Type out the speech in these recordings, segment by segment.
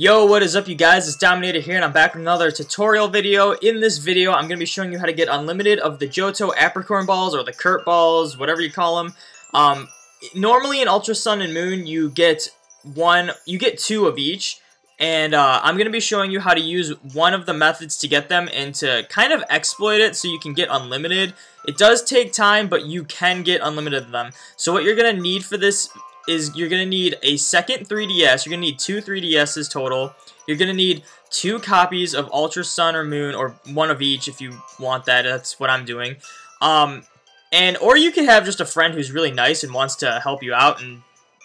Yo, what is up you guys? It's Dominator here and I'm back with another tutorial video. In this video, I'm going to be showing you how to get unlimited of the Johto Apricorn Balls or the Kurt Balls, whatever you call them. Normally in Ultra Sun and Moon, you get two of each. And I'm going to be showing you how to use one of the methods to get them and to kind of exploit it so you can get unlimited. It does take time, but you can get unlimited of them. So what you're going to need for this is you're going to need a second 3DS. You're going to need two 3DSs total. You're going to need two copies of Ultra Sun or Moon, or one of each if you want that. That's what I'm doing. Or you could have just a friend who's really nice and wants to help you out and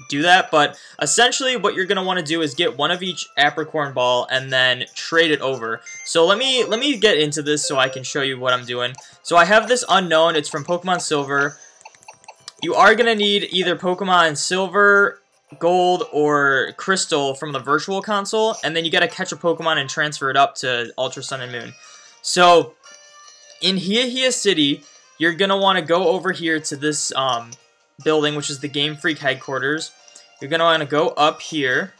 do that, but essentially what you're going to want to do is get one of each Apricorn Ball and then trade it over. So let me get into this so I can show you what I'm doing. So I have this unknown. It's from Pokemon Silver. You are going to need either Pokemon Silver, Gold, or Crystal from the Virtual Console, and then you got to catch a Pokemon and transfer it up to Ultra Sun and Moon. So in Heahea City, you're going to want to go over here to this building, which is the Game Freak headquarters. You're going to want to go up here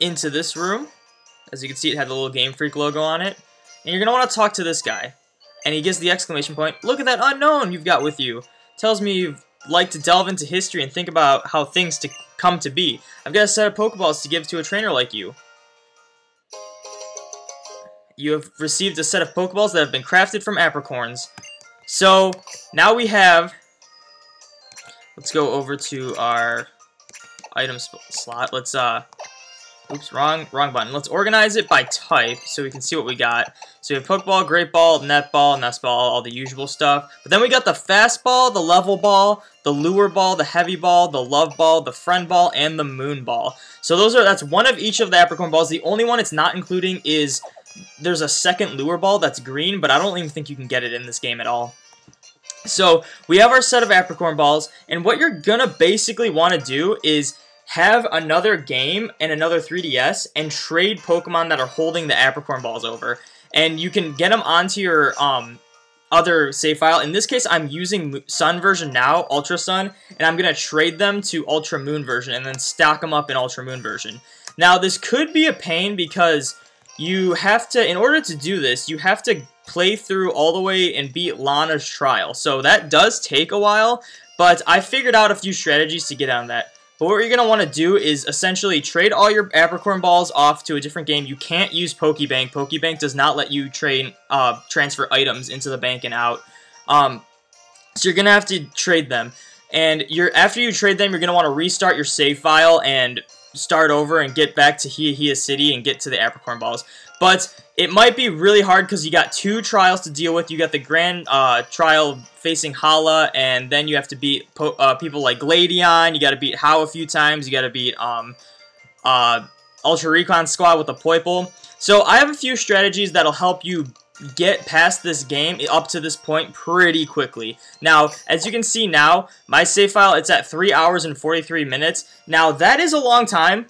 into this room. As you can see, it had the little Game Freak logo on it. And you're going to want to talk to this guy. And he gives the exclamation point, "Look at that unknown you've got with you. Tells me you'd like to delve into history and think about how things to come to be. I've got a set of Pokeballs to give to a trainer like you. You have received a set of Pokeballs that have been crafted from Apricorns." So now we have, let's go over to our item slot. Let's, oops, wrong button. Let's organize it by type so we can see what we got. So we have Pokeball, Great Ball, Net Ball, Nest Ball, all the usual stuff. But then we got the Fastball, the Level Ball, the Lure Ball, the Heavy Ball, the Love Ball, the Friend Ball, and the Moon Ball. So that's one of each of the Apricorn Balls. The only one it's not including is, there's a second Lure Ball that's green, but I don't even think you can get it in this game at all. So we have our set of Apricorn Balls, and what you're gonna basically want to do is have another game and another 3DS and trade Pokemon that are holding the Apricorn Balls over. And you can get them onto your other save file. In this case, I'm using Sun version now, Ultra Sun, and I'm going to trade them to Ultra Moon version and then stock them up in Ultra Moon version. Now, this could be a pain because you have to, in order to do this, you have to play through all the way and beat Lana's Trial. So that does take a while, but I figured out a few strategies to get on that. But what you're going to want to do is essentially trade all your Apricorn Balls off to a different game. You can't use Pokebank. Pokebank does not let you transfer items into the bank and out. So you're going to have to trade them. And after you trade them, you're going to want to restart your save file and start over and get back to Heahea City and get to the Apricorn Balls. But it might be really hard because you got two trials to deal with. You got the grand trial facing Hala, and then you have to beat people like Gladion. You got to beat Hau a few times. You got to beat Ultra Recon Squad with the Poiple. So I have a few strategies that'll help you get past this game up to this point pretty quickly. Now, as you can see now, my save file, it's at 3 hours and 43 minutes. Now, that is a long time.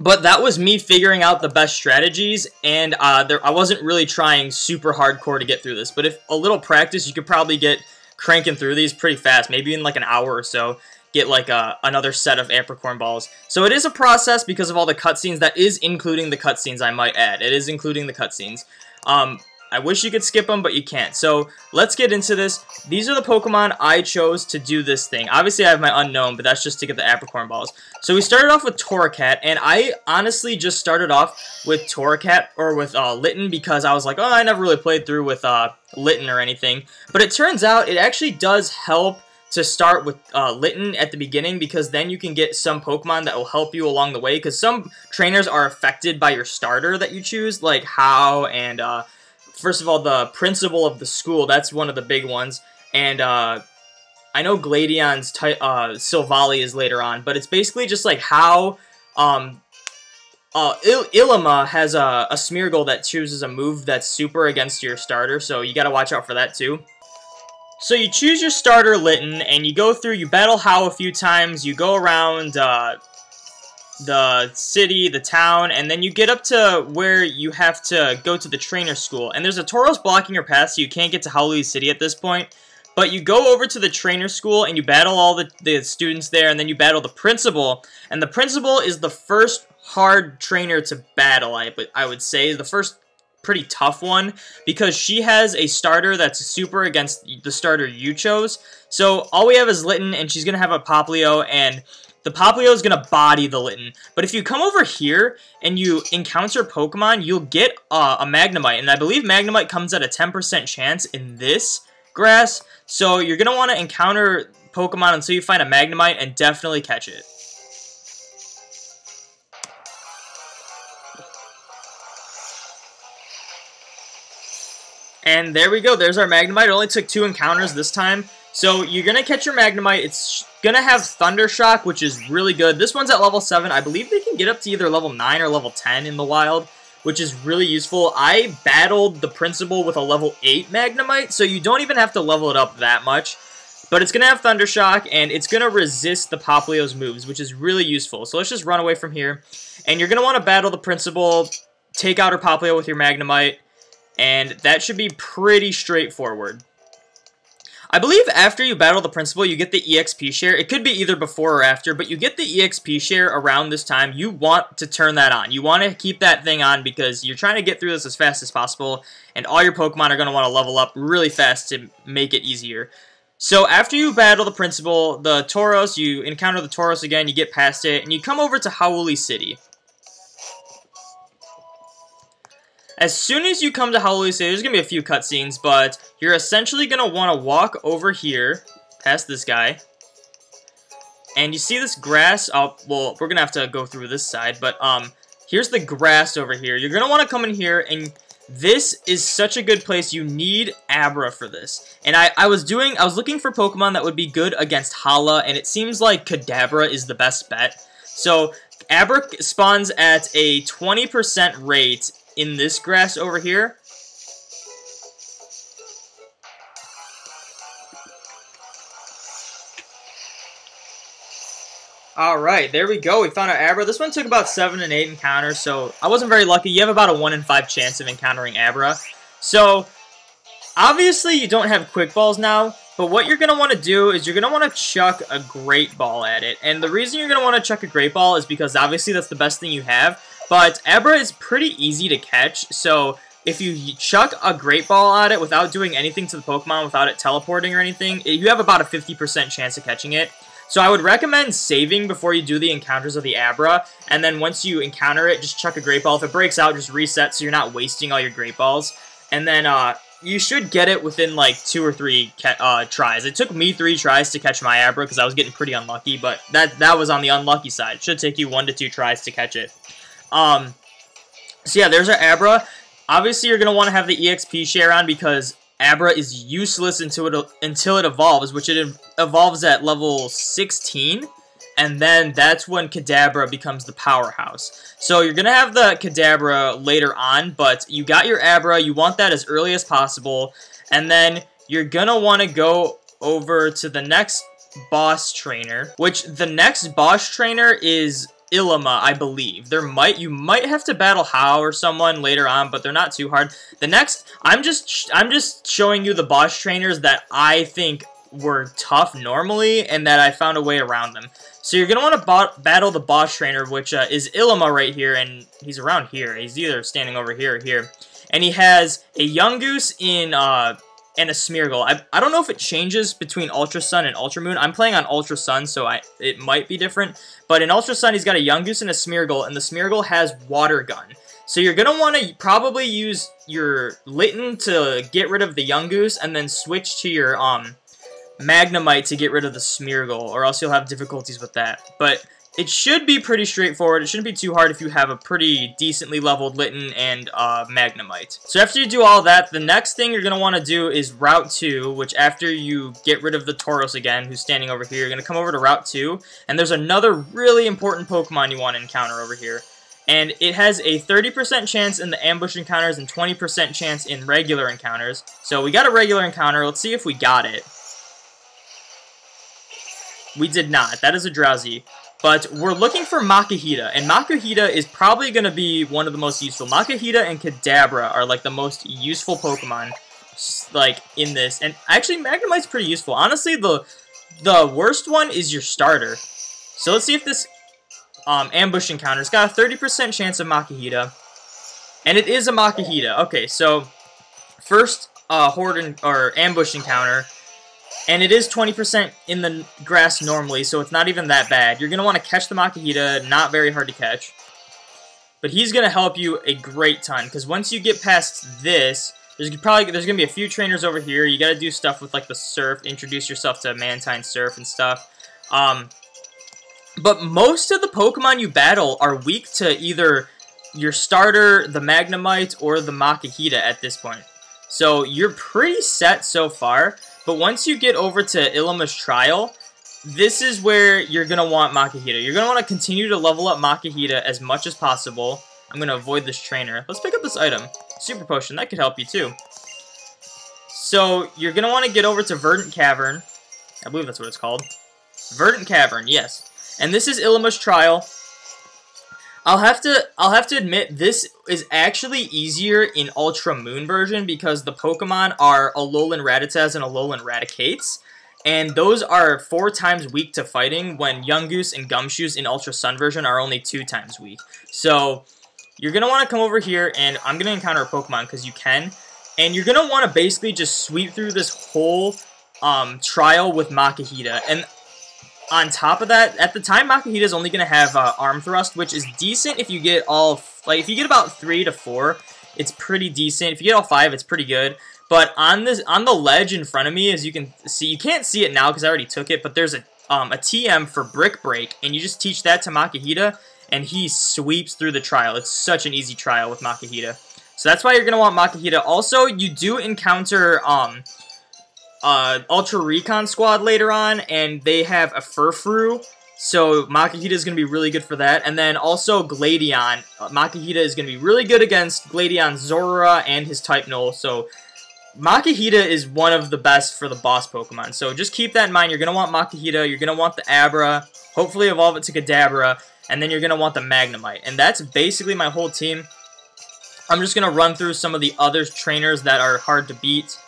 But that was me figuring out the best strategies, and I wasn't really trying super hardcore to get through this. But if a little practice, you could probably get cranking through these pretty fast, maybe in like an hour or so, get like another set of Apricorn Balls. So it is a process because of all the cutscenes. That is including the cutscenes, I might add. It is including the cutscenes. I wish you could skip them, but you can't. So let's get into this. These are the Pokemon I chose to do this thing. Obviously, I have my unknown, but that's just to get the Apricorn Balls. So we started off with Torracat, and I honestly just started off with Torracat, or with Litten, because I was like, oh, I never really played through with Litten or anything. But it turns out it actually does help to start with Litten at the beginning, because then you can get some Pokemon that will help you along the way, because some trainers are affected by your starter that you choose, like Hau and... First of all, the principal of the school, that's one of the big ones. And I know Gladion's Silvally is later on, but it's basically just like how Ilima has a Smeargle that chooses a move that's super against your starter, so you got to watch out for that too. So you choose your starter, Litten, and you go through, you battle Hau a few times, you go around the city, the town, and then you get up to where you have to go to the trainer school. And there's a Tauros blocking your path, so you can't get to Hau'oli City at this point. But you go over to the trainer school and you battle all the students there, and then you battle the principal. And the principal is the first hard trainer to battle, I would say. The first pretty tough one, because she has a starter that's super against the starter you chose. So all we have is Litten, and she's going to have a Poplio, and the Poplio is going to body the Litten. But if you come over here and you encounter Pokemon, you'll get a Magnemite. And I believe Magnemite comes at a 10% chance in this grass. So you're going to want to encounter Pokemon until you find a Magnemite and definitely catch it. And there we go. There's our Magnemite. It only took 2 encounters this time. So you're going to catch your Magnemite. It's going to have Thundershock, which is really good. This one's at level 7. I believe they can get up to either level 9 or level 10 in the wild, which is really useful. I battled the principal with a level 8 Magnemite, so you don't even have to level it up that much. But it's going to have Thundershock, and it's going to resist the Poplio's moves, which is really useful. So let's just run away from here. And you're going to want to battle the principal, take out her Poplio with your Magnemite, and that should be pretty straightforward. I believe after you battle the principal, you get the EXP share. It could be either before or after, but you get the EXP share around this time. You want to turn that on. You want to keep that thing on because you're trying to get through this as fast as possible, and all your Pokemon are going to want to level up really fast to make it easier. So after you battle the principal, the Tauros, you encounter the Tauros again, you get past it, and you come over to Hau'oli City. As soon as you come to Hau'oli City, there's going to be a few cutscenes, but you're essentially going to want to walk over here, past this guy, and you see this grass. Oh, well, we're going to have to go through this side, but here's the grass over here. You're going to want to come in here, and this is such a good place. You need Abra for this. And I was looking for Pokemon that would be good against Hala, and it seems like Kadabra is the best bet. So Abra spawns at a 20% rate in this grass over here. Alright, there we go. We found our Abra. This one took about 7 and 8 encounters, so I wasn't very lucky. You have about a 1 in 5 chance of encountering Abra. So, obviously you don't have Quick Balls now, but what you're going to want to do is you're going to want to chuck a Great Ball at it. And the reason you're going to want to chuck a Great Ball is because obviously that's the best thing you have. But Abra is pretty easy to catch, so if you chuck a Great Ball at it without doing anything to the Pokemon, without it teleporting or anything, you have about a 50% chance of catching it. So I would recommend saving before you do the encounters of the Abra, and then once you encounter it, just chuck a Great Ball. If it breaks out, just reset so you're not wasting all your Great Balls. And then you should get it within like 2 or 3 tries. It took me 3 tries to catch my Abra because I was getting pretty unlucky, but that was on the unlucky side. It should take you 1 to 2 tries to catch it. So yeah, there's our Abra. Obviously, you're going to want to have the EXP share on because Abra is useless until it evolves, which it evolves at level 16, and then that's when Kadabra becomes the powerhouse. So you're going to have the Kadabra later on, but you got your Abra. You want that as early as possible, and then you're going to want to go over to the next boss trainer, which the next boss trainer is Ilima, I believe. You might have to battle Hau or someone later on, but they're not too hard. The next, I'm just showing you the boss trainers that I think were tough normally, and that I found a way around them. So you're gonna want to battle the boss trainer, which is Ilima right here, and he's around here. He's either standing over here or here, and he has a Yungoos and a Smeargle. I don't know if it changes between Ultra Sun and Ultra Moon. I'm playing on Ultra Sun, so it might be different. But in Ultra Sun, he's got a Yungoos and a Smeargle, and the Smeargle has Water Gun. So you're going to want to probably use your Litten to get rid of the Yungoos, and then switch to your Magnemite to get rid of the Smeargle, or else you'll have difficulties with that. But it should be pretty straightforward. It shouldn't be too hard if you have a pretty decently leveled Litten and Magnemite. So after you do all that, the next thing you're going to want to do is Route 2, which after you get rid of the Tauros again, who's standing over here, you're going to come over to Route 2, and there's another really important Pokemon you want to encounter over here. And it has a 30% chance in the ambush encounters and 20% chance in regular encounters. So we got a regular encounter. Let's see if we got it. We did not. That is a drowsy. But we're looking for Makuhita, and Makuhita is probably going to be one of the most useful. Makuhita and Kadabra are like the most useful Pokemon. like, in this. And actually, Magnemite's pretty useful. Honestly, the worst one is your starter. So let's see if this ambush encounter. It's got a 30% chance of Makuhita. And it is a Makuhita. Okay, so first ambush encounter. And it is 20% in the grass normally, so it's not even that bad. You're going to want to catch the Makuhita, not very hard to catch. But he's going to help you a great ton, because once you get past this, there's going to be a few trainers over here. You got to do stuff with, like, the Surf, introduce yourself to Mantine Surf and stuff. But most of the Pokemon you battle are weak to either your starter, the Magnemite, or the Makuhita at this point. So you're pretty set so far. But once you get over to Ilima's Trial, this is where you're going to want Makuhita. You're going to want to continue to level up Makuhita as much as possible. I'm going to avoid this trainer. Let's pick up this item. Super Potion. That could help you too. So you're going to want to get over to Verdant Cavern. I believe that's what it's called. Verdant Cavern, yes. And this is Ilima's Trial. I'll have to admit, this is actually easier in Ultra Moon version because the Pokemon are Alolan Rattatas and Alolan Raticates, and those are 4 times weak to fighting when Yungoos and Gumshoes in Ultra Sun version are only 2 times weak. So you're going to want to come over here, and I'm going to encounter a Pokemon because you can, and you're going to want to basically just sweep through this whole trial with Makuhita. And on top of that, at the time, Makuhita is only going to have Arm Thrust, which is decent if you get all... Like, if you get about 3 to 4, it's pretty decent. If you get all 5, it's pretty good. But on the ledge in front of me, as you can see... You can't see it now because I already took it, but there's a TM for Brick Break, and you just teach that to Makuhita, and he sweeps through the trial. It's such an easy trial with Makuhita. So that's why you're going to want Makuhita. Also, you do encounter... Ultra Recon Squad later on, and they have a Furfru, so Makuhita is going to be really good for that. And then also Gladion. Makuhita is going to be really good against Gladion Zorua and his type Null, so Makuhita is one of the best for the boss Pokemon. So just keep that in mind. You're going to want Makuhita, you're going to want the Abra, hopefully evolve it to Kadabra, and then you're going to want the Magnemite. And that's basically my whole team. I'm just going to run through some of the other trainers that are hard to beat.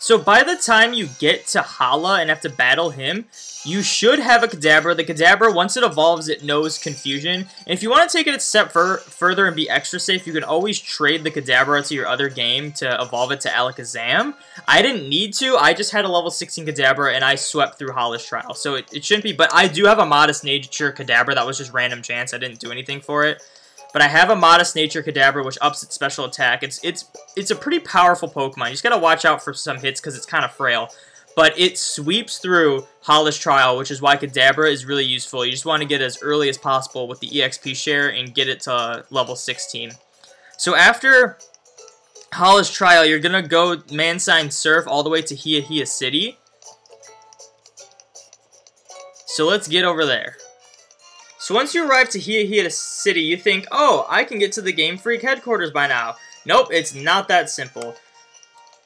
So by the time you get to Hala and have to battle him, you should have a Kadabra. The Kadabra, once it evolves, it knows Confusion. And if you want to take it a step further and be extra safe, you can always trade the Kadabra to your other game to evolve it to Alakazam. I didn't need to. I just had a level 16 Kadabra, and I swept through Hala's Trial. So it shouldn't be. But I do have a Modest Nature Kadabra. That was just random chance. I didn't do anything for it. But I have a Modest Nature Kadabra, which ups its special attack. It's a pretty powerful Pokemon. You just gotta watch out for some hits because it's kind of frail. But it sweeps through Hala's Trial, which is why Kadabra is really useful. You just want to get it as early as possible with the EXP share and get it to level 16. So after Hala's Trial, you're gonna go Mantine Surf all the way to Heahea City. So let's get over there. So once you arrive to Heahea City, you think, oh, I can get to the Game Freak headquarters by now. Nope, it's not that simple.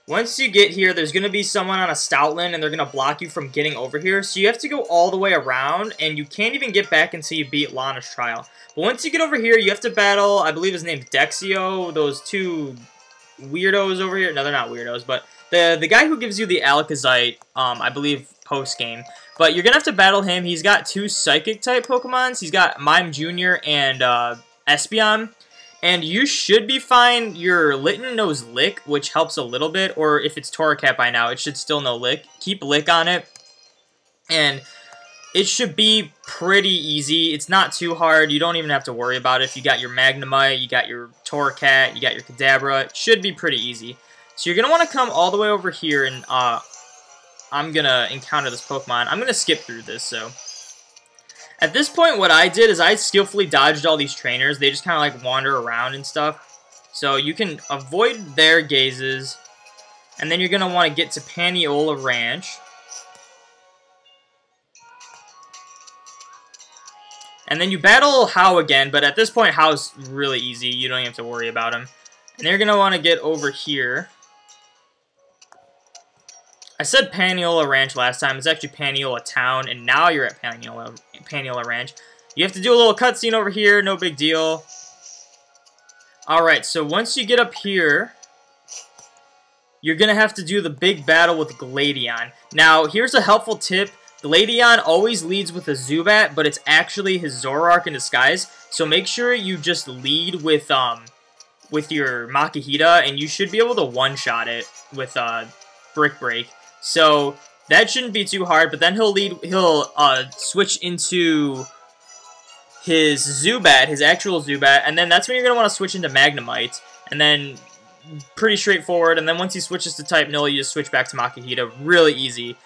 Once you get here, there's going to be someone on a Stoutland, and they're going to block you from getting over here. So you have to go all the way around, and you can't even get back until you beat Lana's Trial. But once you get over here, you have to battle, I believe his name's Dexio, those 2 weirdos over here. No, they're not weirdos, but the guy who gives you the Alakazite, I believe, post-game. But you're going to have to battle him. He's got 2 Psychic-type Pokemons. He's got Mime Jr. and Espeon. And you should be fine. Your Litten knows Lick, which helps a little bit. Or if it's Torracat by now, it should still know Lick. Keep Lick on it. And it should be pretty easy. It's not too hard. You don't even have to worry about it. If you got your Magnemite, you got your Torracat, you got your Kadabra, it should be pretty easy. So you're going to want to come all the way over here and... I'm going to encounter this Pokemon. I'm going to skip through this, so... At this point, what I did is I skillfully dodged all these trainers. They just kind of, like, wander around and stuff. So you can avoid their gazes. And then you're going to want to get to Paniola Ranch. And then you battle Hau again, but at this point, Hau's really easy. You don't even have to worry about him. And they're going to want to get over here. I said Paniola Ranch last time. It's actually Paniola Town, and now you're at Paniola Ranch. You have to do a little cutscene over here. No big deal. Alright, so once you get up here, you're going to have to do the big battle with Gladion. Now, here's a helpful tip. Gladion always leads with a Zubat, but it's actually his Zoroark in disguise. So make sure you just lead with your Makuhita, and you should be able to one-shot it with Brick Break. So that shouldn't be too hard, but then he'll switch into his Zubat, his actual Zubat, and then that's when you're going to want to switch into Magnemite, and then pretty straightforward, and then once he switches to type null, you just switch back to Makuhita, really easy.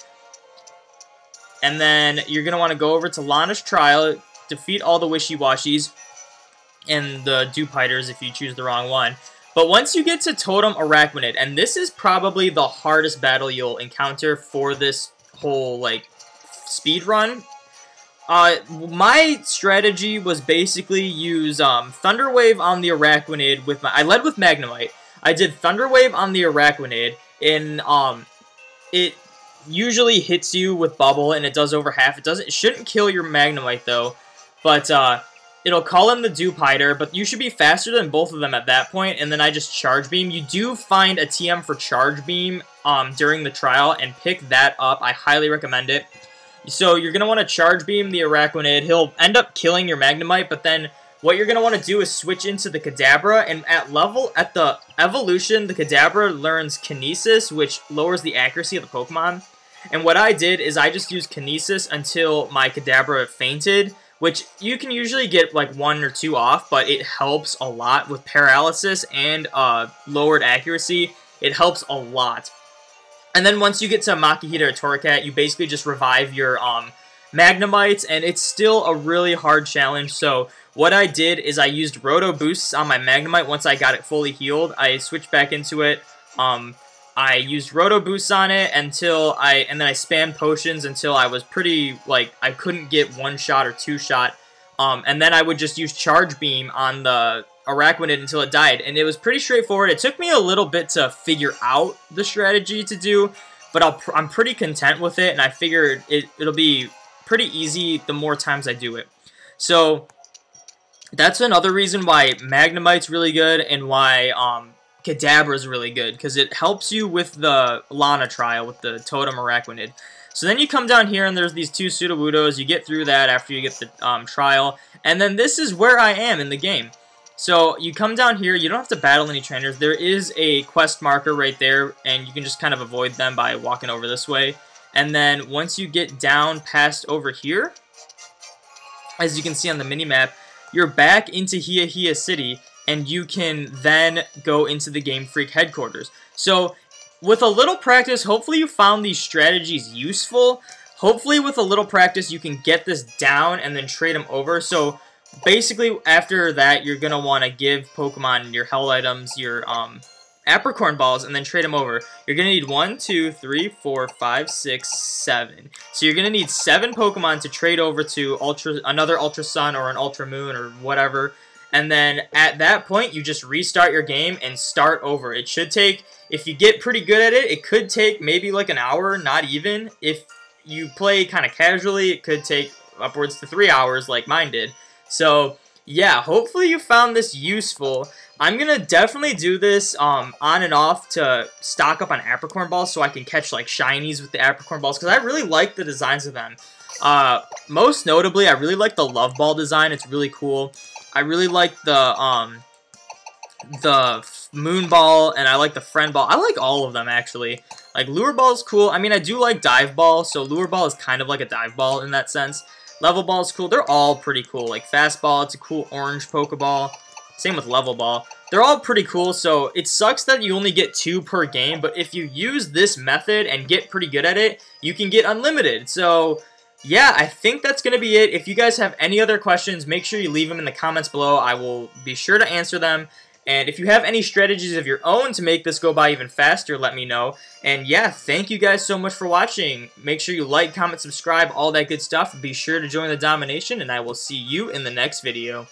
And then you're going to want to go over to Lana's Trial, defeat all the wishy-washies, and the Dewpiters if you choose the wrong one. But once you get to Totem Arachmanid, and this is probably the hardest battle you'll encounter for this whole, like, speed run. My strategy was basically use Thunder Wave on the Arachmanid with my... I led with Magnemite. I did Thunder Wave on the Arachmanid, and it usually hits you with Bubble, and it does over half. It shouldn't kill your Magnemite, though, but... it'll call him the Dewpiter, but you should be faster than both of them at that point, and then I just Charge Beam. You do find a TM for Charge Beam during the trial, and pick that up. I highly recommend it. So you're going to want to Charge Beam the Arachmanid. He'll end up killing your Magnemite, but then what you're going to want to do is switch into the Kadabra, and at the evolution, the Kadabra learns Kinesis, which lowers the accuracy of the Pokemon. And what I did is I just used Kinesis until my Kadabra fainted, which you can usually get like one or two off, but it helps a lot with paralysis and lowered accuracy. It helps a lot. And then once you get to Makuhita or Torracat, you basically just revive your Magnemites, and it's still a really hard challenge. So what I did is I used Roto Boosts on my Magnemite once I got it fully healed. I switched back into it. I used Roto Boosts on it and then I spammed potions until I was pretty, like, I couldn't get one shot or two shot, and then I would just use Charge Beam on the Arachmanid until it died, and it was pretty straightforward. It took me a little bit to figure out the strategy to do, but I'm pretty content with it, and I figured it'll be pretty easy the more times I do it. So that's another reason why Magnemite's really good and why, Kadabra is really good, because it helps you with the Lana trial, with the Totem Arachmanid. So then you come down here, and there's these two Sudowoodos. You get through that after you get the trial, and then this is where I am in the game. So you come down here, you don't have to battle any trainers. There is a quest marker right there, and you can just kind of avoid them by walking over this way. And then once you get down past over here, as you can see on the minimap, you're back into Heahea City, and you can then go into the Game Freak headquarters. So, with a little practice, hopefully you found these strategies useful. Hopefully with a little practice, you can get this down and then trade them over. So, basically, after that, you're going to want to give Pokemon your health items, your Apricorn Balls, and then trade them over. You're going to need 1, 2, 3, 4, 5, 6, 7. So, you're going to need 7 Pokemon to trade over to another Ultra Sun or an Ultra Moon or whatever. And then at that point, you just restart your game and start over. It should take, if you get pretty good at it, it could take maybe like an hour, not even. If you play kind of casually, it could take upwards to 3 hours like mine did. So, yeah, hopefully you found this useful. I'm going to definitely do this on and off to stock up on Apricorn Balls so I can catch like shinies with the Apricorn Balls, because I really like the designs of them. Most notably, I really like the Love Ball design. It's really cool. I really like the Moon Ball, and I like the Friend Ball. I like all of them, actually. Like, Lure Ball is cool. I mean, I do like Dive Ball, so Lure Ball is kind of like a Dive Ball in that sense. Level Ball is cool. They're all pretty cool. Like, Fast Ball, it's a cool orange Pokeball. Same with Level Ball. They're all pretty cool, so it sucks that you only get 2 per game, but if you use this method and get pretty good at it, you can get unlimited. So... yeah, I think that's going to be it. If you guys have any other questions, make sure you leave them in the comments below. I will be sure to answer them. And if you have any strategies of your own to make this go by even faster, let me know. And yeah, thank you guys so much for watching. Make sure you like, comment, subscribe, all that good stuff. Be sure to join the domination, and I will see you in the next video.